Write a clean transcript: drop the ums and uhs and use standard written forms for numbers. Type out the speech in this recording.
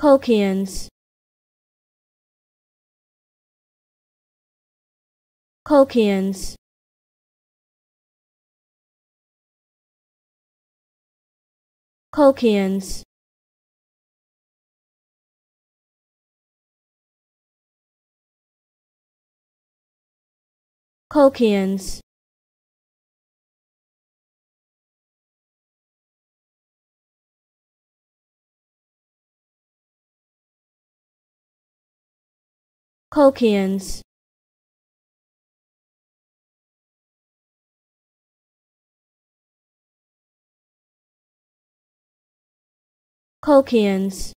Colchians. Colchians. Colchians. Colchians. Colchians. Colchians.